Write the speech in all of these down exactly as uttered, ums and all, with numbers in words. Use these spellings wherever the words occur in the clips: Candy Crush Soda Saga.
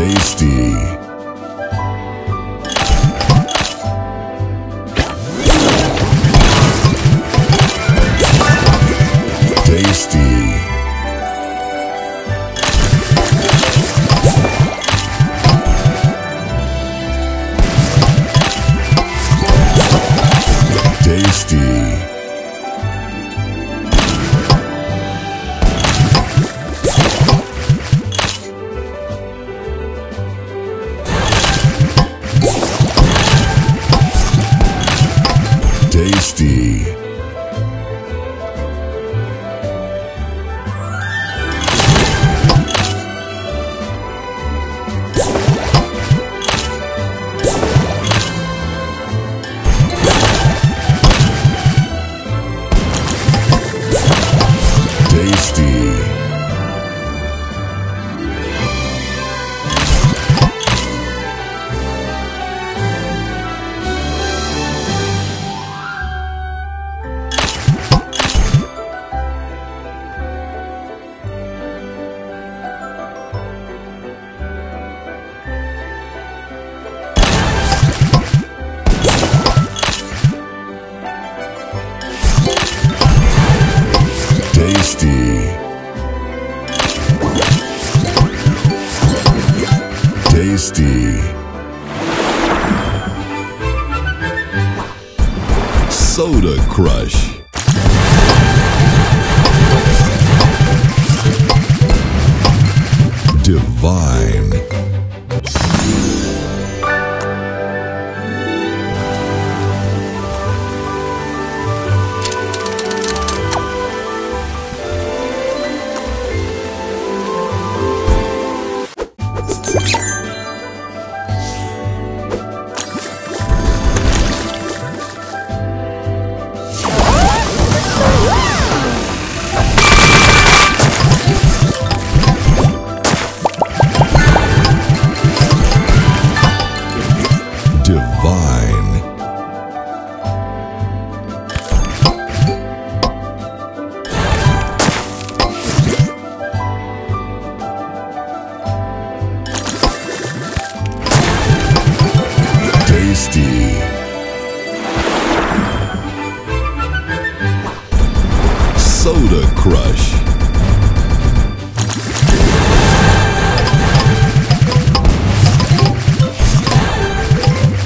tasty. Tasty. Tasty. Tasty. Tasty. Tasty. Tasty. Soda Crush. Divine. Divine. Tasty. Soda Crush.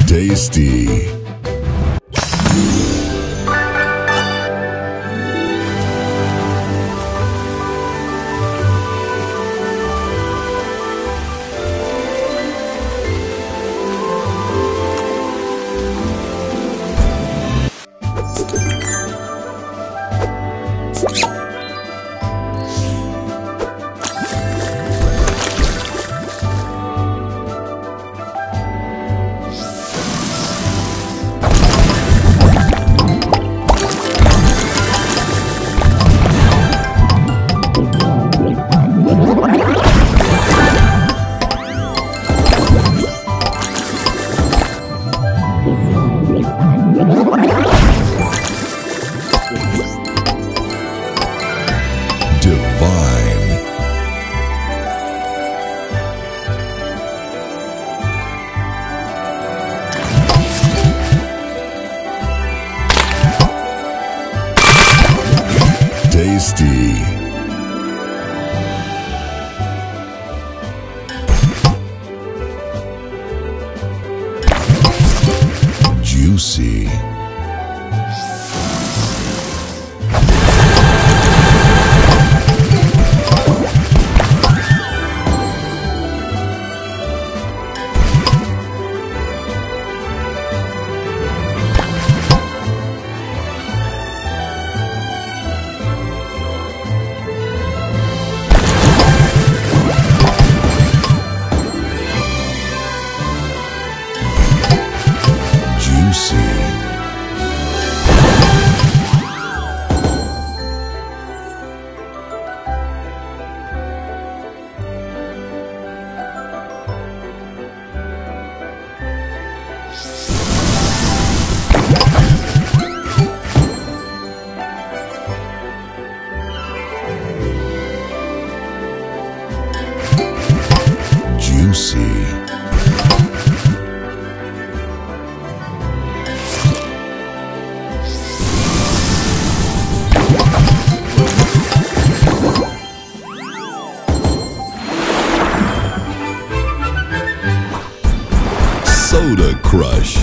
Tasty. Tasty. Juicy. See. you see. Soda Crush.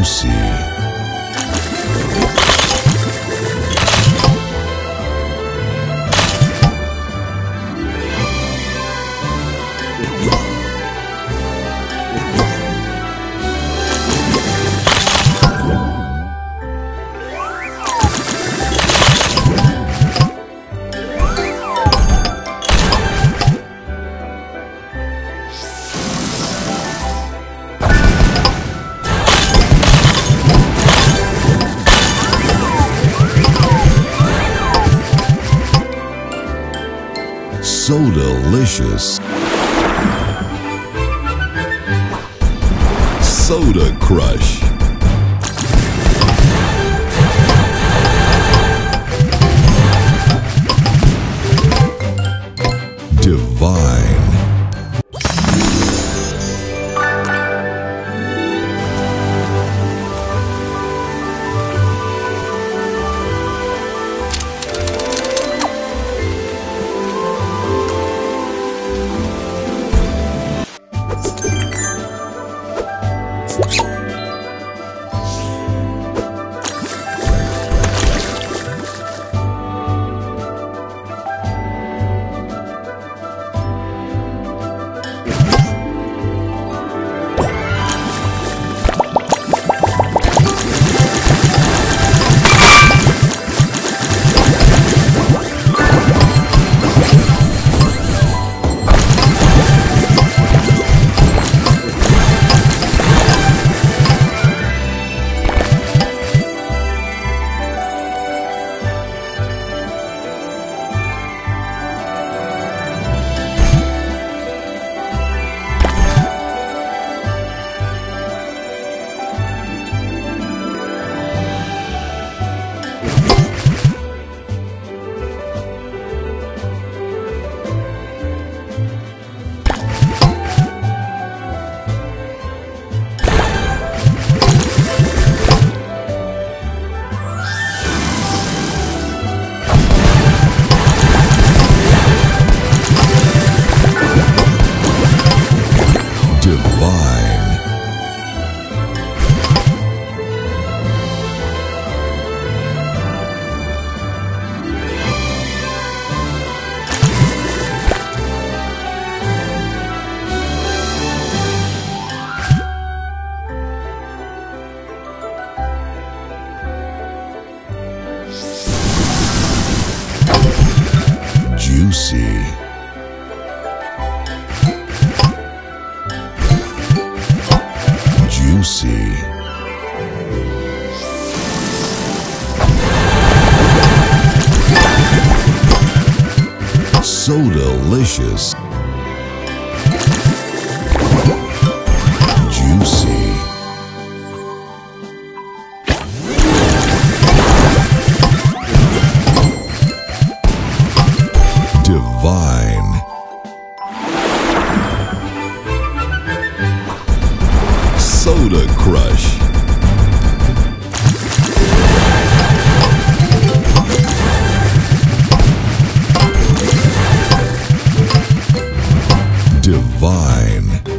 See. So delicious. Soda Crush. Divine. you see. Juicy. So delicious. Juicy. Divine. Soda Crush. Divine.